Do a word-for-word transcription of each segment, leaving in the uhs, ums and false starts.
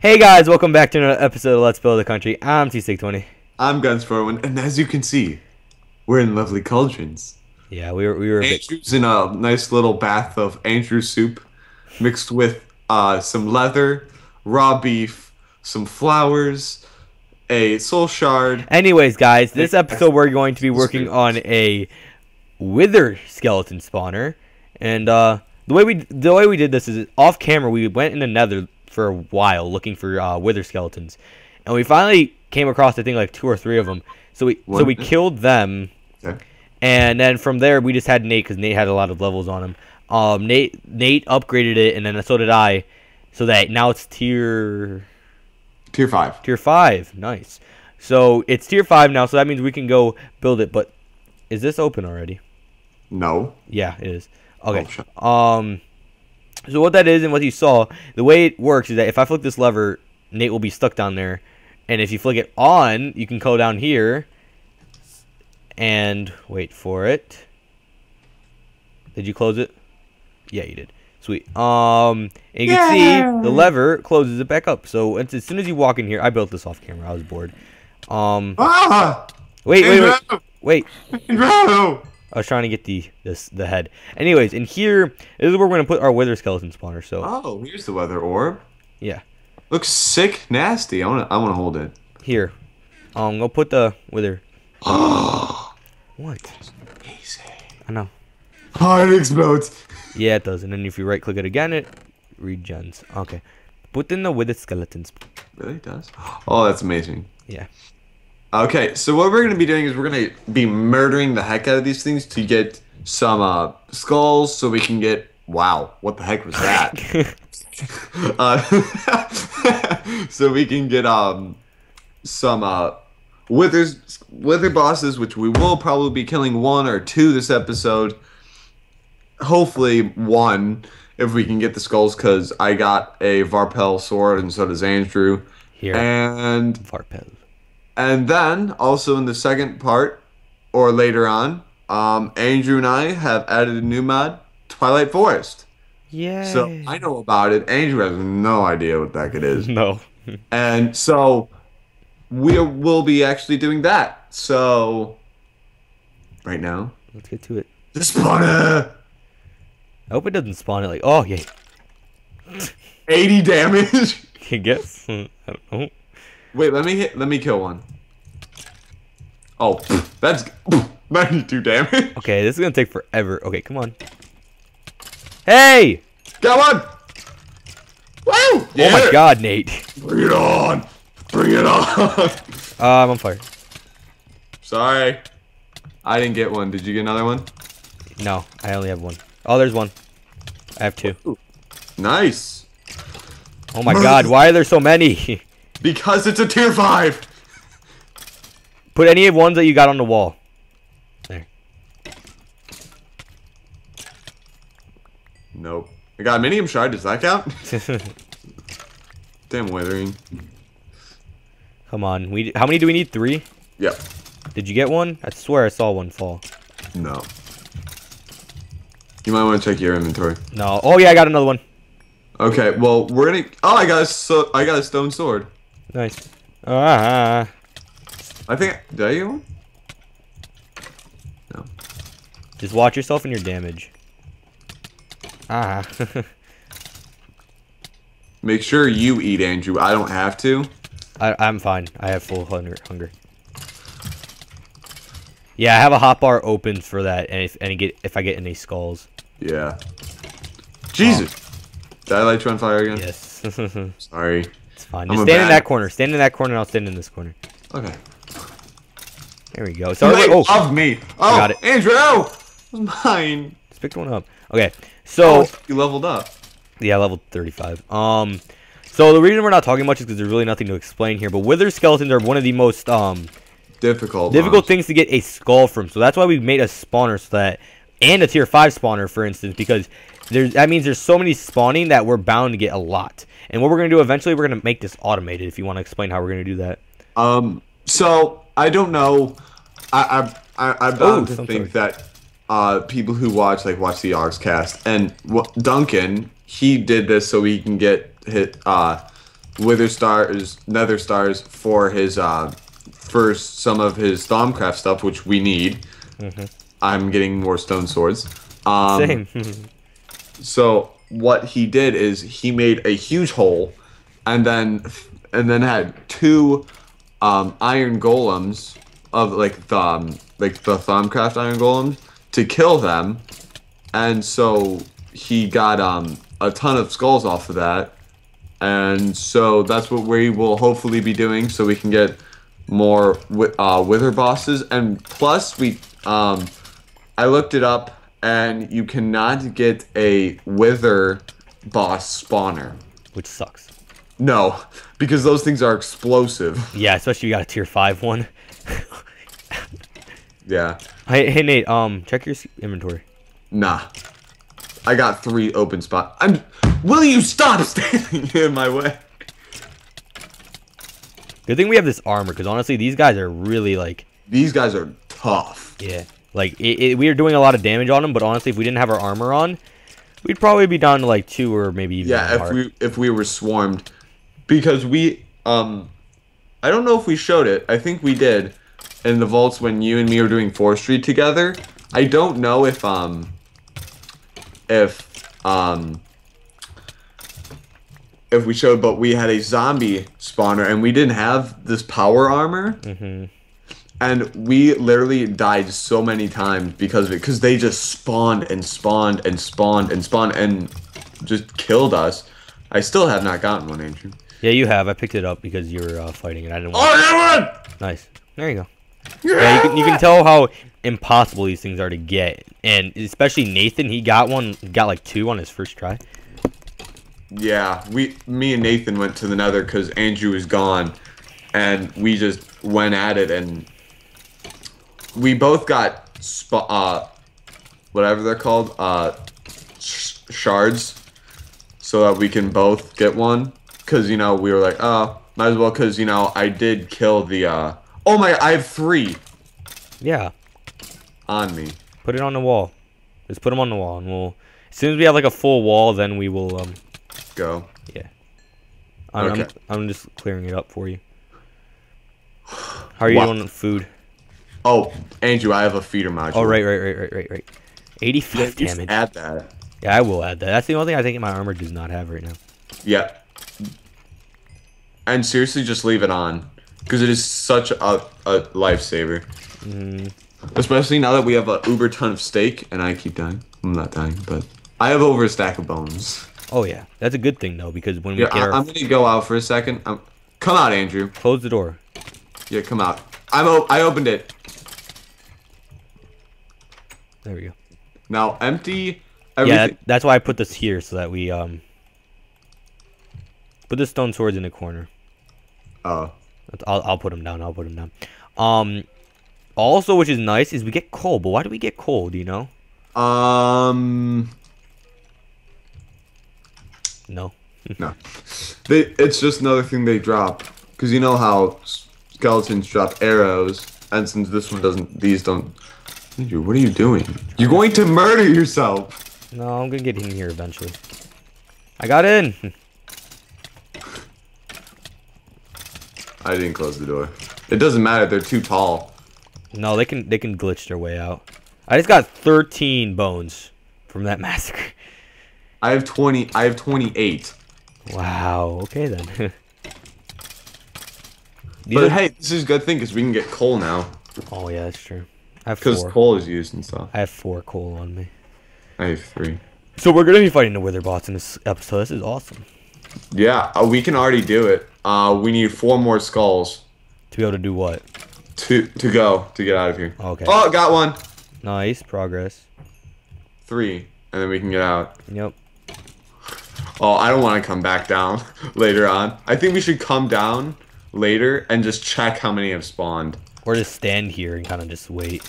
Hey guys, welcome back to another episode of Let's Build the Country. I'm T six twenty. I'm Guns Farwin, and as you can see, we're in lovely cauldrons. Yeah, we were we were Andrew's a bit... in a nice little bath of Andrew soup, mixed with uh, some leather, raw beef, some flowers, a soul shard. Anyways, guys, this episode we're going to be working on a wither skeleton spawner, and uh, the way we the way we did this is off camera. We went in the Nether for a while looking for uh, wither skeletons, and we finally came across I think like two or three of them. So we One. so we killed them, okay. And then from there we just had Nate because Nate had a lot of levels on him. Um, Nate Nate upgraded it, and then so did I, so that now it's tier tier five. Tier five, nice. So it's tier five now, so that means we can go build it. But is this open already? No. Yeah, it is. Okay. Oh, um. So what that is and what you saw, the way it works is that if I flick this lever, Nate will be stuck down there. And if you flick it on, you can go down here and wait for it. Did you close it? Yeah, you did. Sweet. Um, and you yeah. can see the lever closes it back up. So it's, as soon as you walk in here, I built this off camera. I was bored. Um, ah, wait, wait, wait, wait. wait. I was trying to get the this the head. Anyways, in here, this is where we're gonna put our wither skeleton spawner. So oh, here's the weather orb. Yeah, looks sick, nasty. I wanna I wanna hold it. Here, um, go put the wither. Oh, what? Easy. I know. Oh, it explodes. Yeah, it does. And then if you right click it again, it regens. Okay, put in the wither skeletons. Really does. Oh, that's amazing. Yeah. Okay, so what we're going to be doing is we're going to be murdering the heck out of these things to get some uh, skulls so we can get... Wow, what the heck was that? uh, so we can get um some uh, withers, wither bosses, which we will probably be killing one or two this episode. Hopefully one, if we can get the skulls, because I got a Varpel sword and so does Andrew. Here, and Varpel. And then, also in the second part, or later on, um, Andrew and I have added a new mod, Twilight Forest. Yeah. So I know about it. Andrew has no idea what that is. No. And so we will be actually doing that. So right now, let's get to it. The spawner. I hope it doesn't spawn it like oh yeah. eighty damage. I guess. I don't know. Wait, let me hit, let me kill one. Oh, that's ninety-two damage. Okay, this is gonna take forever. Okay, come on. Hey, got one. Woo! Yeah. Oh my God, Nate. Bring it on! Bring it on! uh, I'm on fire. Sorry, I didn't get one. Did you get another one? No, I only have one. Oh, there's one. I have two. Ooh. Nice. Oh my God, why are there so many? Because it's a tier five. Put any of ones that you got on the wall. There. Nope. I got a medium shard. Does that count? Damn withering. Come on. We. How many do we need? Three. Yep. Did you get one? I swear I saw one fall. No. You might want to check your inventory. No. Oh yeah, I got another one. Okay. Well, we're gonna. Oh, I got a. So I got a stone sword. Nice. Ah. Uh, I think. Did I get one? No. Just watch yourself and your damage. Ah. Make sure you eat, Andrew. I don't have to. I, I'm fine. I have full hunger. Hunger. Yeah, I have a hotbar open for that, and if and get if I get any skulls. Yeah. Jesus. Oh. Did I light you on fire again? Yes. Sorry. It's fine. Just stand in that corner. Stand in that corner, and I'll stand in this corner. Okay. There we go. Sorry. Oh, love me. Oh, I got it. Andrew, it was mine. Just picked one up. Okay. So oh, you leveled up. Yeah, level thirty-five. Um, so the reason we're not talking much is because there's really nothing to explain here. But wither skeletons are one of the most um difficult difficult things to get a skull from. So that's why we made a spawner so that and a tier five spawner, for instance, because. There's, that means there's so many spawning that we're bound to get a lot. And what we're going to do eventually, we're going to make this automated, if you want to explain how we're going to do that. Um, so, I don't know. I, I, I, I'm bound Ooh, to think sorry. that uh, people who watch, like, watch the Ars cast. And w Duncan, he did this so he can get hit, uh, wither stars, nether stars for his uh, for some of his Thaumcraft stuff, which we need. Mm-hmm. I'm getting more stone swords. Um, Same. So what he did is he made a huge hole, and then and then had two um, iron golems of like the um, like the Thaumcraft iron golems to kill them, and so he got um, a ton of skulls off of that, and so that's what we will hopefully be doing, so we can get more wi uh, wither bosses, and plus we um, I looked it up. And you cannot get a wither boss spawner. Which sucks. No, because those things are explosive. Yeah, especially if you got a tier five one. Yeah. Hey, hey Nate, um, check your inventory. Nah. I got three open spots. I'm will you stop standing in my way? Good thing we have this armor, because honestly these guys are really like these guys are tough. Yeah. Like, it, it, we are doing a lot of damage on him, but honestly, if we didn't have our armor on, we'd probably be down to, like, two or maybe even Yeah, if we, if we were swarmed. Because we, um, I don't know if we showed it. I think we did in the vaults when you and me were doing forestry together. I don't know if, um, if, um, if we showed, but we had a zombie spawner, and we didn't have this power armor. Mm-hmm. And we literally died so many times because of it, because they just spawned and spawned and spawned and spawned and just killed us. I still have not gotten one, Andrew. Yeah, you have. I picked it up because you were uh, fighting and I didn't want to. Oh, I got one! Nice. There you go. Yeah, yeah, you, can, you can tell how impossible these things are to get. And especially Nathan, he got one, got like two on his first try. Yeah, we, me and Nathan went to the nether because Andrew was gone. And we just went at it and... We both got, spa uh, whatever they're called, uh, sh shards, so that we can both get one. Because, you know, we were like, oh, might as well, because, you know, I did kill the, uh, oh my, I have three. Yeah. On me. Put it on the wall. Just put them on the wall, and we'll, as soon as we have, like, a full wall, then we will, um. Go. Yeah. I'm, okay. I'm, I'm just clearing it up for you. How are you wow. doing with food? Oh, Andrew, I have a feeder module. Oh, right, right, right, right, right, right. eighty-five damage. Add that. Yeah, I will add that. That's the only thing I think my armor does not have right now. Yeah. And seriously, just leave it on. Because it is such a, a lifesaver. Mm. Especially now that we have an uber ton of steak, and I keep dying. I'm not dying, but I have over a stack of bones. Oh, yeah. That's a good thing, though, because when we yeah, get I, our... I'm going to go out for a second. I'm... Come out, Andrew. Close the door. Yeah, come out. I'm o I opened it. There we go. Now empty everything. Yeah, that, that's why I put this here, so that we um put the stone swords in the corner. Oh. I'll I'll put them down. I'll put them down. Um, also, which is nice, is we get coal. But why do we get coal? Do you know? Um. No. No. They. It's just another thing they drop, because you know how skeletons drop arrows, and since this one doesn't, these don't. Andrew, what are you doing? You're going to murder yourself! No, I'm gonna get in here eventually. I got in! I didn't close the door. It doesn't matter, they're too tall. No, they can they can glitch their way out. I just got thirteen bones from that massacre. I have twenty I have twenty-eight. Wow, okay then. But are... hey, this is a good thing because we can get coal now. Oh yeah, that's true. Because coal is used and stuff. I have four coal on me. I have three. So we're gonna be fighting the wither bots in this episode. This is awesome. Yeah, uh, we can already do it. Uh, we need four more skulls. To be able to do what? To to go to get out of here. Okay. Oh, got one. Nice progress. Three, and then we can get out. Yep. Oh, I don't want to come back down later on. I think we should come down later and just check how many have spawned. Or just stand here and kind of just wait.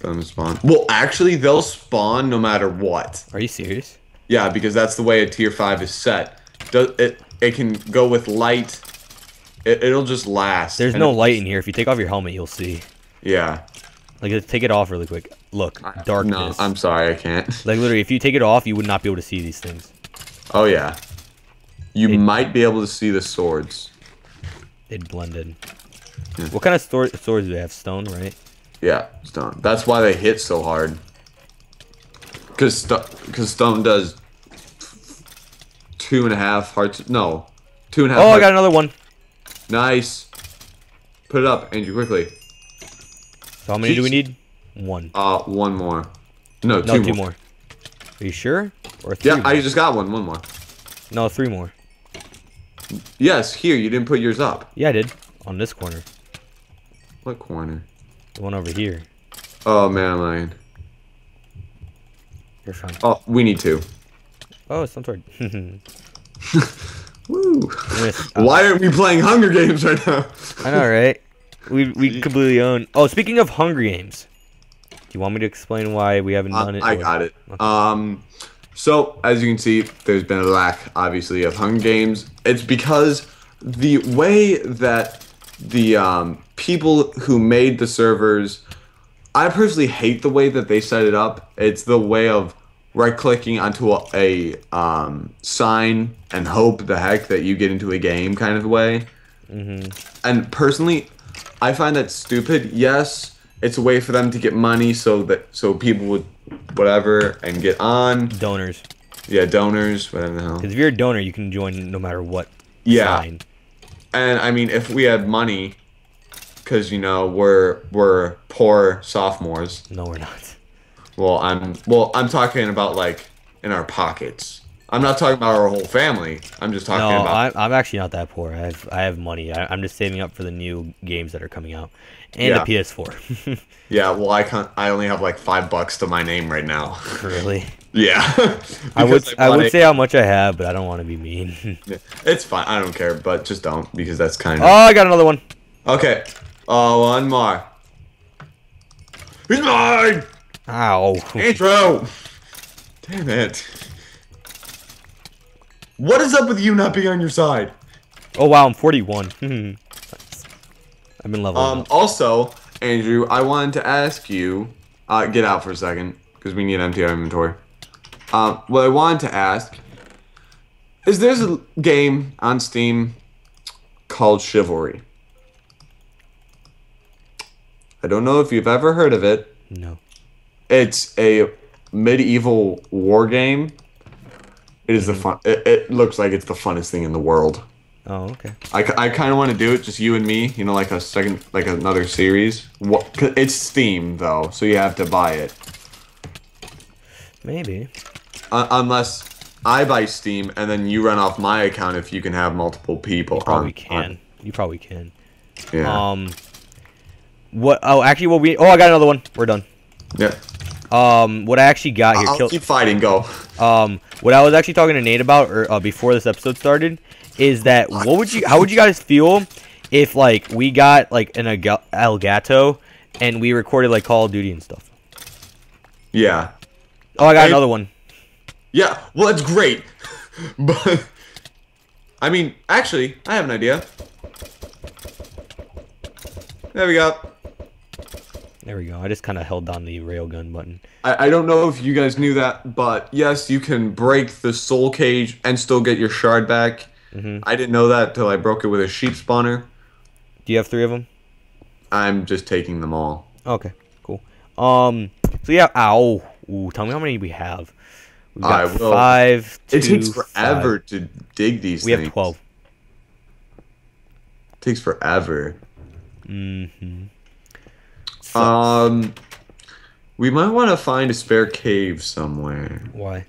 Them spawn. Well, actually, they'll spawn no matter what. Are you serious? Yeah, because that's the way a tier five is set. Does it? It can go with light. It, it'll just last. There's no light in here. If you take off your helmet, you'll see. Yeah. Like, take it off really quick. Look, darkness. No, I'm sorry, I can't. Like, literally, if you take it off, you would not be able to see these things. Oh yeah. You it, might be able to see the swords. It blended. Hmm. What kind of sword, swords do they have? Stone, right? Yeah, stone. That's why they hit so hard. Because st stone does two and a half hearts. No, two and a half. Oh, hearts. I got another one. Nice. Put it up, Andrew, quickly. So how many Jeez. do we need? One. Uh, one more. No, no two, two more. more. Are you sure? Or three yeah, more? I just got one. One more. No, three more. Yes, here. You didn't put yours up. Yeah, I did. On this corner. What corner? The one over here. Oh, man, I'm lying. You're fine. Oh, we need two. Oh, some sort. Woo. With, uh, Why aren't we playing Hunger Games right now? I know, right? We we completely own. Oh, speaking of Hunger Games, do you want me to explain why we haven't done uh, it? I got it. Okay. Um, so as you can see, there's been a lack, obviously, of Hunger Games. It's because the way that the um, people who made the servers, I personally hate the way that they set it up. It's the way of right-clicking onto a, a um, sign and hope the heck that you get into a game kind of way. Mm-hmm. And personally, I find that stupid. Yes, it's a way for them to get money so that so people would whatever and get on. Donors. Yeah, donors, whatever the hell. Because if you're a donor, you can join no matter what yeah. sign. And, I mean, if we had money, because, you know, we're we're poor sophomores. No, we're not. Well, I'm well. I'm talking about like in our pockets. I'm not talking about our whole family. I'm just talking no, about. No, I'm actually not that poor. I have I have money. I, I'm just saving up for the new games that are coming out, and yeah. the P S four. Yeah. Well, I can't. I only have like five bucks to my name right now. Really? Yeah. I would I, I would say how much I have, but I don't want to be mean. Yeah, it's fine. I don't care, but just don't because that's kind of. Oh, I got another one. Okay. Oh, one more. He's mine. Ow. Intro! Damn it. What is up with you not being on your side? Oh, wow, I'm forty-one. I've been leveling Um, up. Also, Andrew, I wanted to ask you... Uh, get out for a second, because we need to empty our inventory. Um, what I wanted to ask... Is there's a game on Steam called Chivalry. I don't know if you've ever heard of it. No. It's a medieval war game. It is the fun. It, it looks like it's the funnest thing in the world. Oh, okay. I, I kind of want to do it, just you and me. You know, like a second, like another series. What? It's Steam though, so you have to buy it. Maybe. Uh, unless I buy Steam and then you run off my account if you can have multiple people. You probably on, can. On. You probably can. Yeah. Um. What? Oh, actually, what we? Oh, I got another one. We're done. Yeah. Um, what I actually got here. I'll kill, keep fighting. Go. Um, what I was actually talking to Nate about or, uh, before this episode started is that what would you? How would you guys feel if like we got like an El Gato and we recorded like Call of Duty and stuff? Yeah. Oh, I got I, another one. Yeah. Well, that's great. But I mean, actually, I have an idea. There we go. There we go. I just kind of held down the railgun button. I, I don't know if you guys knew that, but yes, you can break the soul cage and still get your shard back. Mm-hmm. I didn't know that till I broke it with a sheep spawner. Do you have three of them? I'm just taking them all. Okay, cool. Um, so yeah, ow. Ooh, tell me how many we have. We've got I will. five, two, It takes forever five. to dig these we things. We have twelve. It takes forever. Mm-hmm. Um, we might want to find a spare cave somewhere. Why?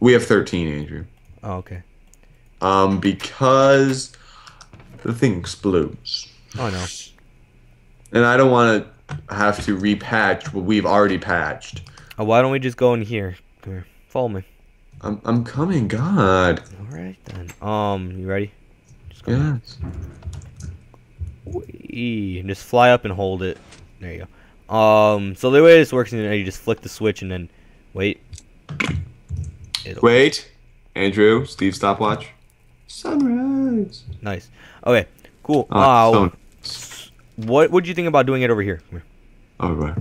We have thirteen, Andrew. Oh, okay. Um, because the thing explodes. Oh, no. And I don't want to have to repatch what we've already patched. Oh, why don't we just go in here? Come here. Follow me. I'm, I'm coming, God. All right, then. Um, you ready? Just go yes. Wee. Just fly up and hold it. There you go. Um, so the way this works is you just flick the switch and then wait. It'll wait. Andrew, Steve, stopwatch. Sunrise. Nice. Okay, cool. Uh, so what would you think about doing it over here? Come here. All right.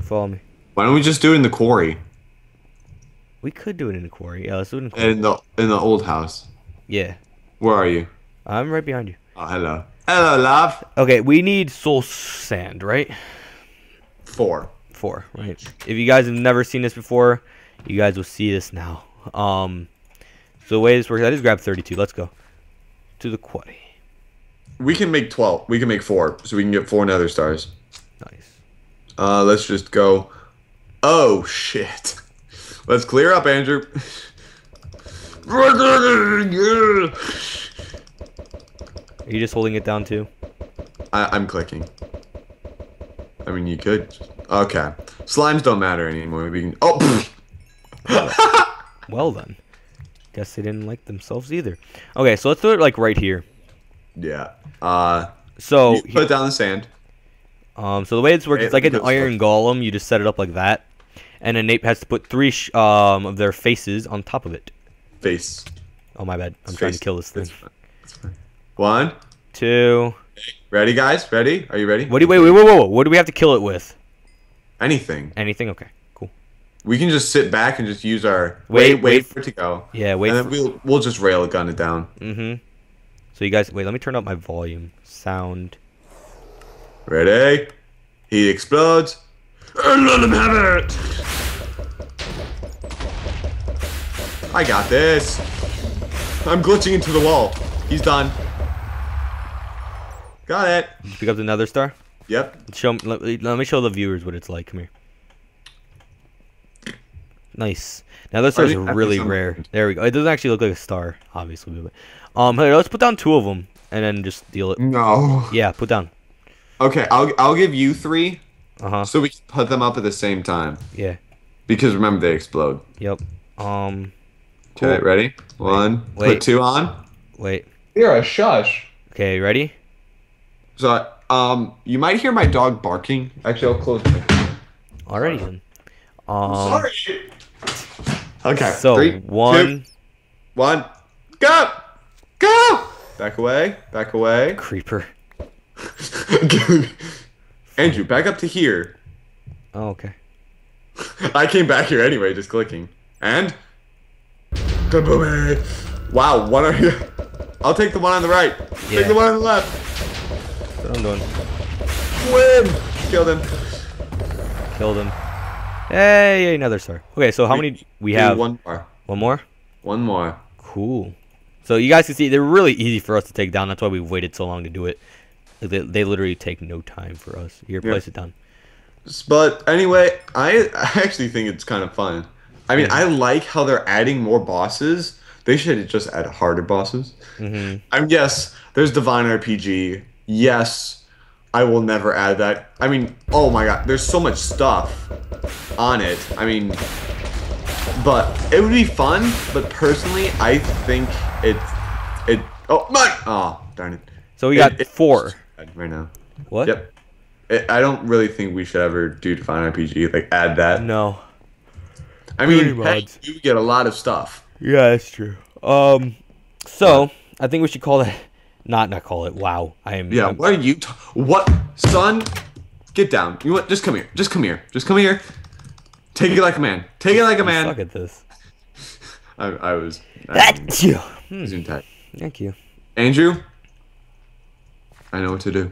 Follow me. Why don't we just do it in the quarry? We could do it in a quarry. Yeah, let's do it in a quarry. In the, in the old house. Yeah. Where are you? I'm right behind you. Oh, hello. Hello, love. Okay, we need soul sand, right? Four. Four, right. If you guys have never seen this before, you guys will see this now. Um, so the way this works, I just grabbed thirty-two. Let's go. To the quarry. We can make twelve. We can make four, so we can get four nether stars. Nice. Uh, let's just go. Oh, shit. Let's clear up, Andrew. Are you just holding it down too? I, I'm clicking. I mean, you could. Okay. Slimes don't matter anymore. We can. Oh. Well, well then. Guess they didn't like themselves either. Okay, so let's do it like right here. Yeah. Uh. So put it down the sand. Um. So the way it's worked, it's like an iron golem. You just set it up like that, and then Nate has to put three sh um of their faces on top of it. Face. Oh my bad. I'm it's trying face. to kill this thing. It's fine. It's fine. One, two. Ready, guys? Ready? Are you ready? What do you, wait, wait, whoa, whoa, whoa. What do we have to kill it with? Anything. Anything? Okay, cool. We can just sit back and just use our wait, wait, wait for it to go. Yeah, wait. And then we'll we'll just rail gun it down. Mm-hmm. So you guys, wait. Let me turn up my volume. Sound. Ready? He explodes. And let him have it. I got this. I'm glitching into the wall. He's done. Got it. Pick up the nether star? Yep. Show, let, let me show the viewers what it's like. Come here. Nice. Now this star is really rare. There we go. It doesn't actually look like a star, obviously. But, um, here, let's put down two of them and then just deal it. No. Yeah, put down. Okay, I'll I'll give you three. Uh huh. So we can put them up at the same time. Yeah. Because remember they explode. Yep. Um. Cool. Okay. Ready? One. Wait. Put two on. Wait. You're a shush. Okay. Ready? So, um, you might hear my dog barking. Actually, I'll close it. Alrighty then. Um, Sorry. Okay. So three, one, two, one, go, go. Back away. Back away. Creeper. Andrew, back up to here. Oh, okay. I came back here anyway, just clicking. And. Kaboom! Wow. What are you? I'll take the one on the right. Yeah. Take the one on the left. I'm doing. Win! Killed him. Killed him. Hey, another star. Okay, so how we, many we have? One more. One more? One more. Cool. So you guys can see, they're really easy for us to take down. That's why we've waited so long to do it. They, they literally take no time for us. Here, yeah. Place it down. But anyway, I, I actually think it's kind of fun. I mean, yeah. I like how they're adding more bosses. They should just add harder bosses. Mm-hmm. I'm yes, there's Divine R P G. Yes, I will never add that. I mean, oh my god, there's so much stuff on it. I mean, but it would be fun, but personally, I think it, it, oh my, oh, darn it. So we got it, four. Right now. What? Yep. It, I don't really think we should ever do Divine R P G, like add that. No. I mean, hey, you get a lot of stuff. Yeah, that's true. Um, So, yeah. I think we should call that... Not not call it. Wow, I am. Yeah, I'm, what are you? T what, son? Get down. You what? Just come here. Just come here. Just come here. Take it like a man. Take it like a man. I suck at this. I, I was. That's you. Zoom tight. Thank you, Andrew. I know what to do.